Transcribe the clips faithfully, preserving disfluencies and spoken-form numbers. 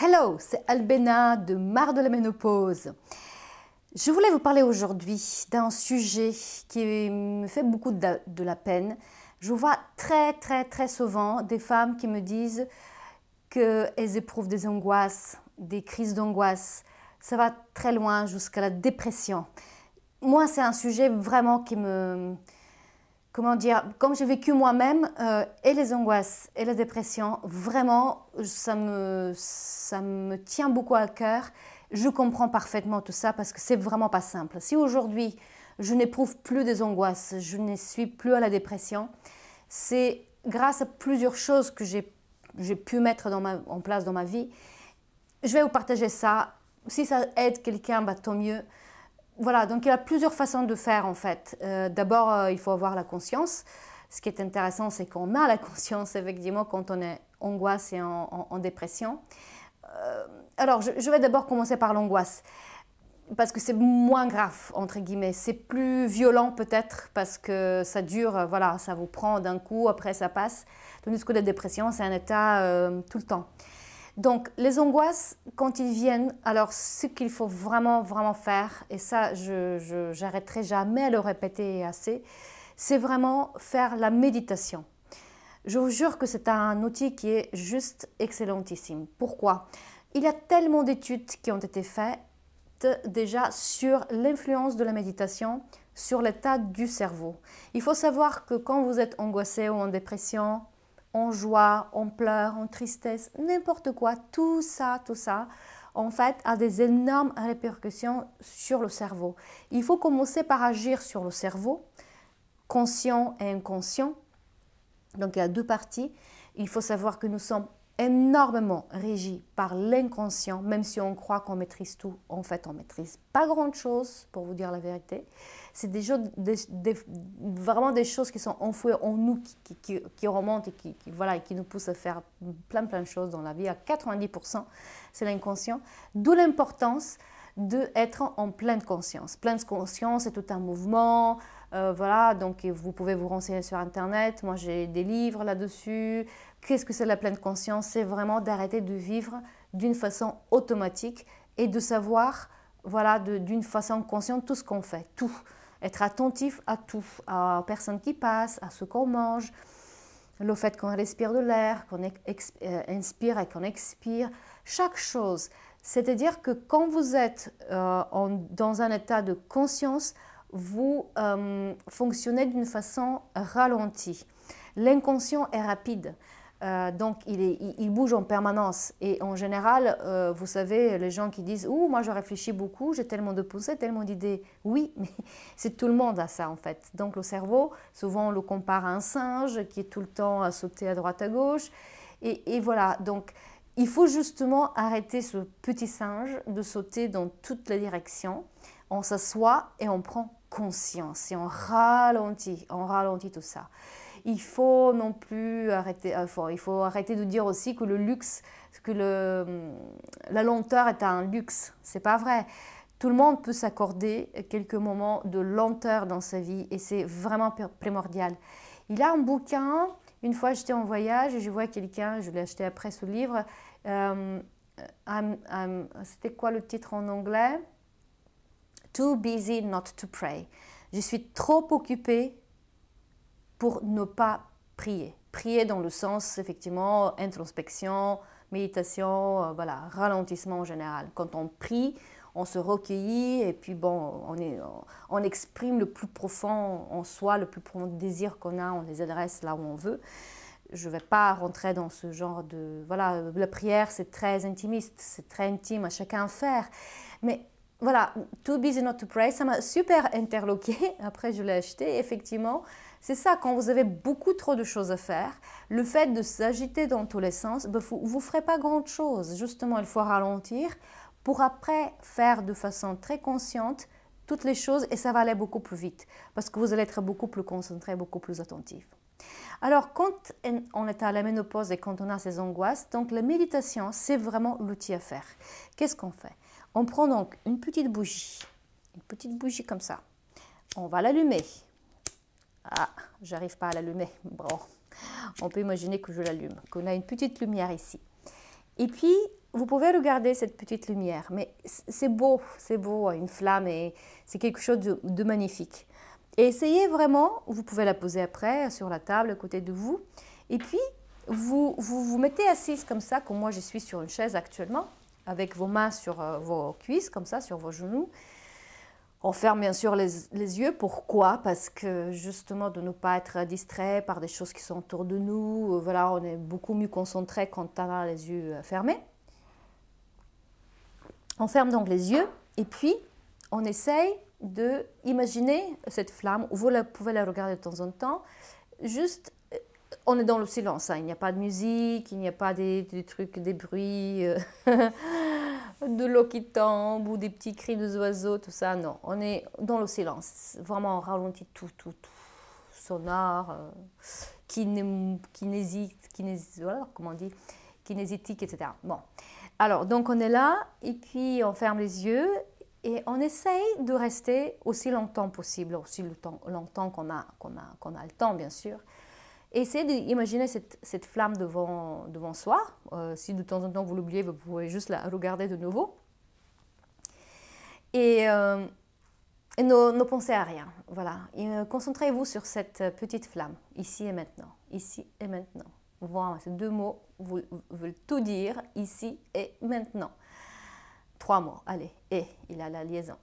Hello, c'est Albena de Mare de la Ménopause. Je voulais vous parler aujourd'hui d'un sujet qui me fait beaucoup de la peine. Je vois très très très souvent des femmes qui me disent qu'elles éprouvent des angoisses, des crises d'angoisse. Ça va très loin jusqu'à la dépression. Moi, c'est un sujet vraiment qui me... Comment dire, comme j'ai vécu moi-même, euh, et les angoisses et la dépression, vraiment, ça me, ça me tient beaucoup à cœur. Je comprends parfaitement tout ça parce que c'est vraiment pas simple. Si aujourd'hui, je n'éprouve plus des angoisses, je ne suis plus à la dépression, c'est grâce à plusieurs choses que j'ai pu mettre dans ma, en place dans ma vie. Je vais vous partager ça. Si ça aide quelqu'un, bah, tant mieux. Voilà, donc il y a plusieurs façons de faire en fait. Euh, D'abord, euh, il faut avoir la conscience. Ce qui est intéressant, c'est qu'on a la conscience, effectivement, quand on est angoisse et en, en, en dépression. Euh, alors, je, je vais d'abord commencer par l'angoisse, parce que c'est moins grave, entre guillemets. C'est plus violent peut-être, parce que ça dure, voilà, ça vous prend d'un coup, après ça passe. Tandis que la dépression, c'est un état euh, tout le temps. Donc, les angoisses, quand ils viennent, alors ce qu'il faut vraiment, vraiment faire, et ça, je n'arrêterai jamais à le répéter assez, c'est vraiment faire la méditation. Je vous jure que c'est un outil qui est juste excellentissime. Pourquoi? Il y a tellement d'études qui ont été faites déjà sur l'influence de la méditation sur l'état du cerveau. Il faut savoir que quand vous êtes angoissé ou en dépression, en joie, en pleurs, en tristesse, n'importe quoi, tout ça, tout ça, en fait, a des énormes répercussions sur le cerveau. Il faut commencer par agir sur le cerveau, conscient et inconscient. Donc, il y a deux parties. Il faut savoir que nous sommes énormément régis par l'inconscient, même si on croit qu'on maîtrise tout, en fait, on ne maîtrise pas grand-chose, pour vous dire la vérité. C'est des des, des, vraiment des choses qui sont enfouies en nous, qui, qui, qui remontent et qui, qui, voilà, qui nous poussent à faire plein, plein de choses dans la vie. À quatre-vingt-dix pour cent, c'est l'inconscient. D'où l'importance d'être en pleine conscience. Pleine conscience, c'est tout un mouvement. Euh, voilà, donc vous pouvez vous renseigner sur Internet. Moi, j'ai des livres là-dessus. Qu'est-ce que c'est la pleine conscience? C'est vraiment d'arrêter de vivre d'une façon automatique et de savoir, voilà, d'une façon consciente tout ce qu'on fait, tout. Être attentif à tout, à la personne qui passe, à ce qu'on mange, le fait qu'on respire de l'air, qu'on euh, inspire et qu'on expire, chaque chose. C'est-à-dire que quand vous êtes euh, en, dans un état de conscience, vous euh, fonctionnez d'une façon ralentie. L'inconscient est rapide, euh, donc il, est, il, il bouge en permanence. Et en général, euh, vous savez, les gens qui disent « Ouh, moi je réfléchis beaucoup, j'ai tellement de pensées, tellement d'idées ». Oui, mais c'est tout le monde à ça en fait. Donc le cerveau, souvent on le compare à un singe qui est tout le temps à sauter à droite à gauche. Et, et voilà, donc il faut justement arrêter ce petit singe de sauter dans toutes les directions. On s'assoit et on prend conscience et on ralentit, on ralentit tout ça. Il faut non plus arrêter, euh, faut, il faut arrêter de dire aussi que le luxe, que le, la lenteur est un luxe. C'est pas vrai. Tout le monde peut s'accorder quelques moments de lenteur dans sa vie et c'est vraiment primordial. Il a un bouquin. Une fois, j'étais en voyage et je vois quelqu'un. Je l'ai acheté après ce livre. Euh, um, um, C'était quoi le titre en anglais? Too busy not to pray. Je suis trop occupée pour ne pas prier. Prier dans le sens, effectivement, introspection, méditation, euh, voilà, ralentissement en général. Quand on prie, on se recueillit et puis bon, on, est, on exprime le plus profond en soi, le plus profond désir qu'on a, on les adresse là où on veut. Je ne vais pas rentrer dans ce genre de... Voilà, la prière, c'est très intimiste, c'est très intime à chacun à faire. Mais... Voilà, Too busy not to pray, ça m'a super interloquée. Après, je l'ai acheté. Effectivement, c'est ça, quand vous avez beaucoup trop de choses à faire, le fait de s'agiter dans tous les sens, ben, vous ne ferez pas grand-chose. Justement, il faut ralentir pour après faire de façon très consciente toutes les choses et ça va aller beaucoup plus vite parce que vous allez être beaucoup plus concentré, beaucoup plus attentif. Alors, quand on est à la ménopause et quand on a ces angoisses, donc la méditation, c'est vraiment l'outil à faire. Qu'est-ce qu'on fait? On prend donc une petite bougie, une petite bougie comme ça. On va l'allumer. Ah, j'arrive pas à l'allumer. Bon, on peut imaginer que je l'allume, qu'on a une petite lumière ici. Et puis, vous pouvez regarder cette petite lumière, mais c'est beau, c'est beau, une flamme, et c'est quelque chose de, de magnifique. Et essayez vraiment, vous pouvez la poser après sur la table à côté de vous, et puis vous vous, vous mettez assise comme ça, comme moi je suis sur une chaise actuellement, avec vos mains sur euh, vos cuisses, comme ça, sur vos genoux. On ferme bien sûr les, les yeux. Pourquoi? Parce que justement de ne pas être distrait par des choses qui sont autour de nous. Voilà, on est beaucoup mieux concentré quand on a les yeux fermés. On ferme donc les yeux et puis on essaye d'imaginer cette flamme. Vous la, pouvez la regarder de temps en temps. Juste, on est dans le silence. Hein. Il n'y a pas de musique, il n'y a pas des, des trucs, des bruits. de l'eau qui tombe ou des petits cris des oiseaux, tout ça, non. On est dans le silence, vraiment on ralentit tout, tout, tout, sonore, euh, kiné, kinésite, kinésite, voilà, comment on dit, kinésithique, et cetera. Bon, alors, donc on est là, et puis on ferme les yeux, et on essaye de rester aussi longtemps possible, aussi longtemps, longtemps qu'on a, qu'on a, qu'on a le temps, bien sûr. Essayez d'imaginer cette, cette flamme devant, devant soi. Euh, si de temps en temps vous l'oubliez, vous pouvez juste la regarder de nouveau. Et, euh, et ne, ne pensez à rien. Voilà. Euh, concentrez-vous sur cette petite flamme, ici et maintenant. Ici et maintenant. Voilà, ces deux mots veulent, veulent tout dire, ici et maintenant. Trois mots, allez. Et, il a la liaison.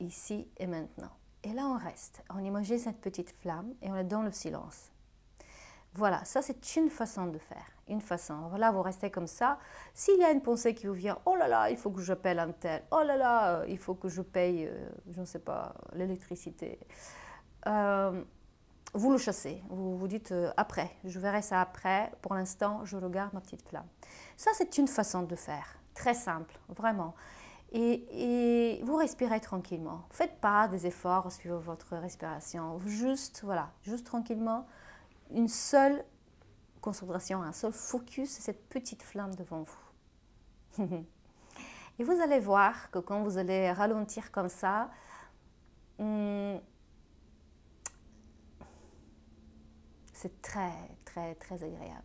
Ici et maintenant. Et là, on reste. On imagine cette petite flamme et on est dans le silence. Voilà, ça c'est une façon de faire, une façon. Là, vous restez comme ça. S'il y a une pensée qui vous vient, oh là là, il faut que j'appelle un tel, oh là là, il faut que je paye, euh, je ne sais pas, l'électricité. Euh, vous le chassez, vous vous dites euh, après, je verrai ça après, pour l'instant, je regarde ma petite flamme. Ça c'est une façon de faire, très simple, vraiment. Et, et vous respirez tranquillement. Faites pas des efforts, suivez votre respiration, juste, voilà, juste tranquillement. Une seule concentration, un seul focus, c'est cette petite flamme devant vous. Et vous allez voir que quand vous allez ralentir comme ça, hum, c'est très, très, très agréable.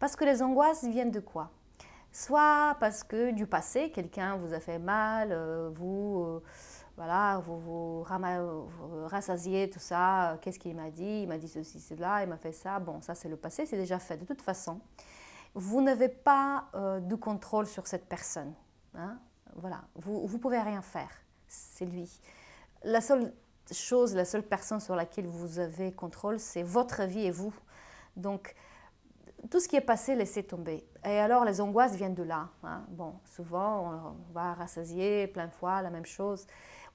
Parce que les angoisses viennent de quoi? Soit parce que du passé, quelqu'un vous a fait mal, euh, vous... Euh, Voilà, vous vous, vous rassasiez, tout ça, qu'est-ce qu'il m'a dit? Il m'a dit ceci, cela, il m'a fait ça. Bon, ça c'est le passé, c'est déjà fait. De toute façon, vous n'avez pas euh, de contrôle sur cette personne. Hein? Voilà, vous ne pouvez rien faire, c'est lui. La seule chose, la seule personne sur laquelle vous avez contrôle, c'est votre vie et vous. Donc, tout ce qui est passé, laissez tomber. Et alors, les angoisses viennent de là. Hein? Bon, souvent, on va rassasier plein de fois la même chose.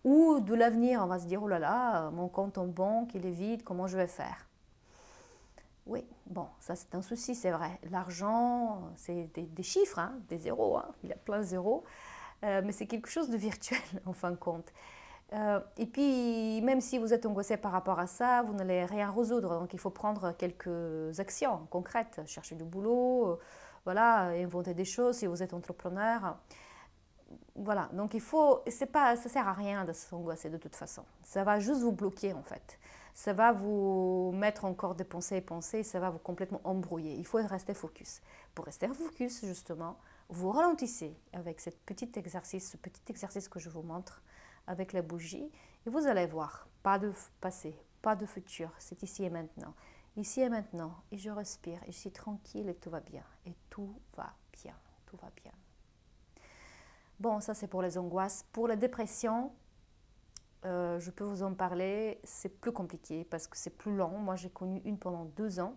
Ou de l'avenir, on va se dire, oh là là, mon compte en banque, il est vide, comment je vais faire? Oui, bon, ça c'est un souci, c'est vrai. L'argent, c'est des, des chiffres, hein, des zéros, hein, il y a plein de zéros. Euh, mais c'est quelque chose de virtuel, en fin de compte. Euh, et puis, même si vous êtes angoissé par rapport à ça, vous n'allez rien résoudre. Donc, il faut prendre quelques actions concrètes. Chercher du boulot, euh, voilà, inventer des choses si vous êtes entrepreneur. Voilà, donc il faut, c'est pas, ça sert à rien de s'angoisser de toute façon. Ça va juste vous bloquer en fait. Ça va vous mettre encore des pensées et pensées, ça va vous complètement embrouiller. Il faut rester focus. Pour rester focus justement, vous ralentissez avec cette petite exercice, ce petit exercice que je vous montre avec la bougie. Et vous allez voir, pas de passé, pas de futur, c'est ici et maintenant. Ici et maintenant, et je respire, et je suis tranquille et tout va bien. Et tout va bien, tout va bien. Bon, ça c'est pour les angoisses. Pour la dépression, euh, je peux vous en parler, c'est plus compliqué parce que c'est plus long. Moi, j'ai connu une pendant deux ans.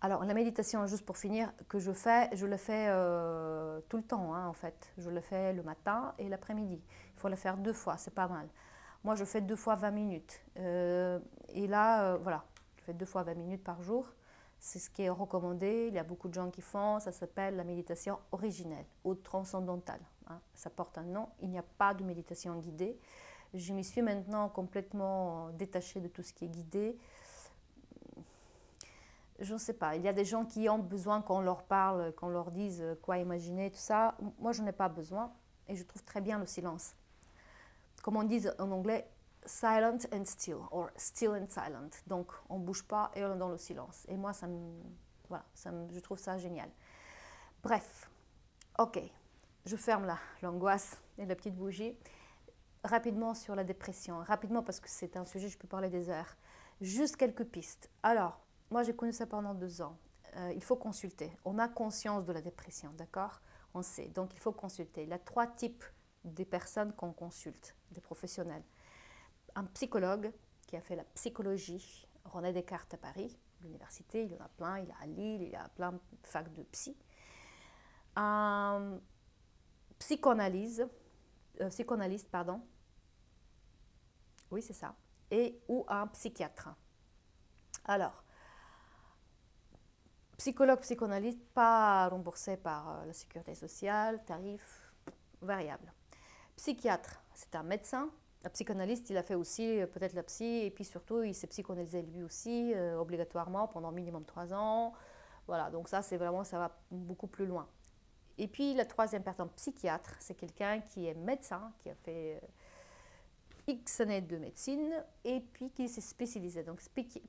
Alors, la méditation, juste pour finir, que je fais, je la fais euh, tout le temps, hein, en fait. Je la fais le matin et l'après-midi. Il faut la faire deux fois, c'est pas mal. Moi, je fais deux fois vingt minutes. Euh, et là, euh, voilà, je fais deux fois vingt minutes par jour. C'est ce qui est recommandé, il y a beaucoup de gens qui font, ça s'appelle la méditation originelle ou transcendantale. Hein. Ça porte un nom, il n'y a pas de méditation guidée. Je m'y suis maintenant complètement détachée de tout ce qui est guidé. Je ne sais pas, il y a des gens qui ont besoin qu'on leur parle, qu'on leur dise quoi imaginer, tout ça. Moi, je n'en ai pas besoin et je trouve très bien le silence. Comme on dit en anglais, silent and still, or still and silent. Donc, on ne bouge pas et on est dans le silence. Et moi, ça me, voilà, ça me, je trouve ça génial. Bref, ok, je ferme là l'angoisse et la petite bougie. Rapidement sur la dépression, rapidement parce que c'est un sujet, je peux parler des heures. Juste quelques pistes. Alors, moi j'ai connu ça pendant deux ans. Euh, il faut consulter. On a conscience de la dépression, d'accord? On sait, donc il faut consulter. Il y a trois types des personnes qu'on consulte, des professionnels. Un psychologue qui a fait la psychologie, René Descartes à Paris, l'université, il y en a plein, il y a à Lille, il y a plein de facs de psy. Un psychanalyse, euh, psychanalyste, pardon. Oui, c'est ça. Et ou un psychiatre. Alors, psychologue, psychanalyste, pas remboursé par la sécurité sociale, tarif variable. Psychiatre, c'est un médecin. Un psychanalyste, il a fait aussi peut-être la psy, et puis surtout, il s'est psychanalysé lui aussi, euh, obligatoirement, pendant minimum trois ans. Voilà, donc ça, c'est vraiment, ça va beaucoup plus loin. Et puis, la troisième personne, psychiatre, c'est quelqu'un qui est médecin, qui a fait euh, X années de médecine, et puis qui s'est spécialisé. Donc,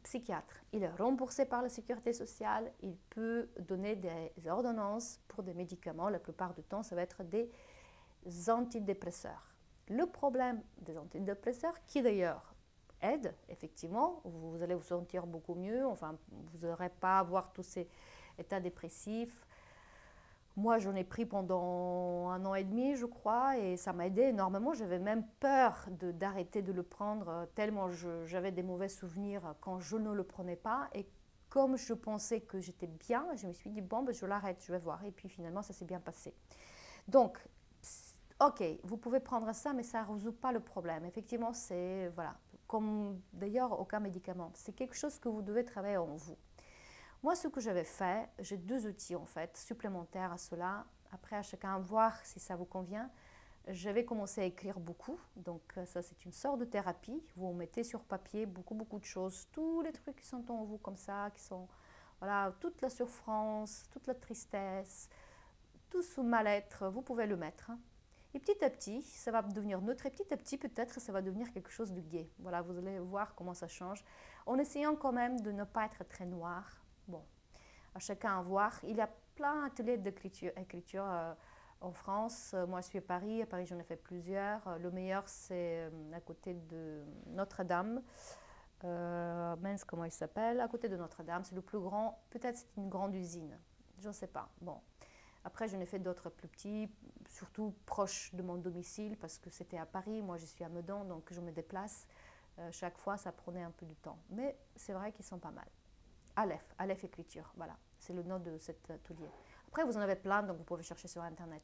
psychiatre, il est remboursé par la sécurité sociale, il peut donner des ordonnances pour des médicaments. La plupart du temps, ça va être des antidépresseurs. Le problème des antidépresseurs, qui d'ailleurs aident, effectivement, vous allez vous sentir beaucoup mieux, enfin, vous n'aurez pas à avoir tous ces états dépressifs. Moi, j'en ai pris pendant un an et demi, je crois, et ça m'a aidé énormément. J'avais même peur d'arrêter de, de le prendre, tellement j'avais des mauvais souvenirs quand je ne le prenais pas. Et comme je pensais que j'étais bien, je me suis dit, bon, ben, je l'arrête, je vais voir. Et puis finalement, ça s'est bien passé. Donc, ok, vous pouvez prendre ça, mais ça ne résout pas le problème. Effectivement, c'est, voilà, comme d'ailleurs aucun médicament. C'est quelque chose que vous devez travailler en vous. Moi, ce que j'avais fait, j'ai deux outils en fait, supplémentaires à cela. Après, à chacun, voir si ça vous convient. J'avais commencé à écrire beaucoup. Donc, ça, c'est une sorte de thérapie. Vous mettez sur papier beaucoup, beaucoup de choses. Tous les trucs qui sont en vous comme ça, qui sont, voilà, toute la souffrance, toute la tristesse, tout ce mal-être, vous pouvez le mettre. Et petit à petit, ça va devenir neutre. Et petit à petit, peut-être, ça va devenir quelque chose de gai. Voilà, vous allez voir comment ça change. En essayant quand même de ne pas être très noir. Bon, à chacun à voir. Il y a plein d'ateliers d'écriture écriture, euh, en France. Moi, je suis à Paris. À Paris, j'en ai fait plusieurs. Le meilleur, c'est à côté de Notre-Dame. Euh, mince, comment il s'appelle? À côté de Notre-Dame. C'est le plus grand. Peut-être c'est une grande usine. Je ne sais pas. Bon. Après, j'en ai fait d'autres plus petits, surtout proches de mon domicile, parce que c'était à Paris, moi je suis à Meudon, donc je me déplace. Euh, chaque fois, ça prenait un peu du temps. Mais c'est vrai qu'ils sont pas mal. Aleph, Aleph Écriture, voilà, c'est le nom de cet atelier. Après, vous en avez plein, donc vous pouvez chercher sur Internet.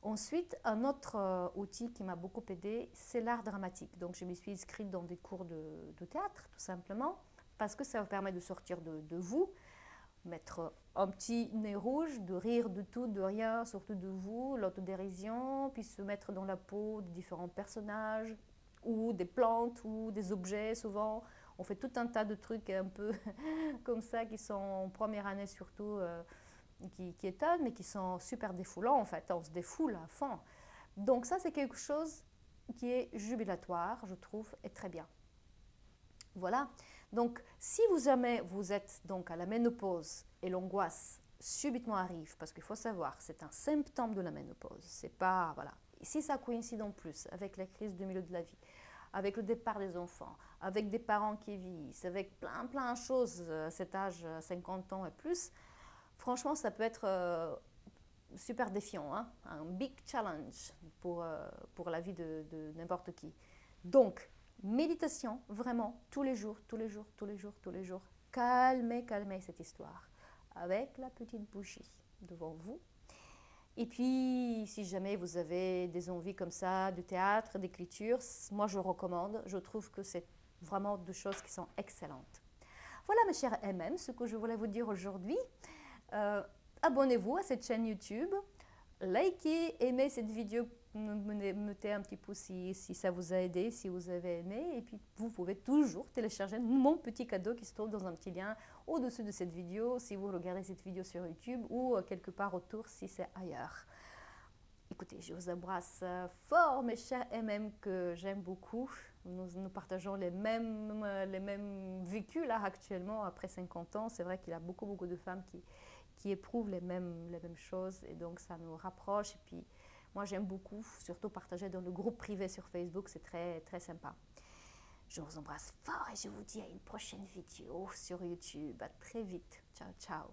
Ensuite, un autre euh, outil qui m'a beaucoup aidée, c'est l'art dramatique. Donc, je me suis inscrite dans des cours de, de théâtre, tout simplement, parce que ça vous permet de sortir de, de vous, mettre un petit nez rouge, de rire de tout, de rien, surtout de vous, l'autodérision, puis se mettre dans la peau de différents personnages, ou des plantes, ou des objets, souvent. On fait tout un tas de trucs un peu comme ça, qui sont en première année surtout, euh, qui, qui étonnent, mais qui sont super défoulants en fait. On se défoule à fond. Donc ça, c'est quelque chose qui est jubilatoire, je trouve, et très bien. Voilà. Donc, si vous jamais vous êtes donc à la ménopause et l'angoisse subitement arrive, parce qu'il faut savoir, c'est un symptôme de la ménopause, c'est pas, voilà. Et si ça coïncide en plus avec la crise du milieu de la vie, avec le départ des enfants, avec des parents qui vieillissent, avec plein, plein de choses à cet âge, cinquante ans et plus, franchement, ça peut être euh, super défiant, hein? Un big challenge pour, euh, pour la vie de, de n'importe qui. Donc, méditation, vraiment, tous les jours, tous les jours, tous les jours, tous les jours. Calmez, calmez cette histoire avec la petite bougie devant vous. Et puis, si jamais vous avez des envies comme ça, de théâtre, d'écriture, moi je recommande, je trouve que c'est vraiment deux choses qui sont excellentes. Voilà mes chers M M, ce que je voulais vous dire aujourd'hui. Euh, Abonnez-vous à cette chaîne YouTube, likez, aimez cette vidéo, mettez un petit pouce si, si ça vous a aidé, si vous avez aimé. Et puis, vous pouvez toujours télécharger mon petit cadeau qui se trouve dans un petit lien au-dessus de cette vidéo, si vous regardez cette vidéo sur YouTube ou quelque part autour si c'est ailleurs. Écoutez, je vous embrasse fort, mes chers M M que j'aime beaucoup. Nous, nous partageons les mêmes, les mêmes vécus là actuellement après cinquante ans. C'est vrai qu'il y a beaucoup, beaucoup de femmes qui... qui éprouvent les mêmes, les mêmes choses, et donc ça nous rapproche. Et puis moi j'aime beaucoup, surtout partager dans le groupe privé sur Facebook, c'est très, très sympa. Je vous embrasse fort et je vous dis à une prochaine vidéo sur YouTube. À très vite. Ciao, ciao.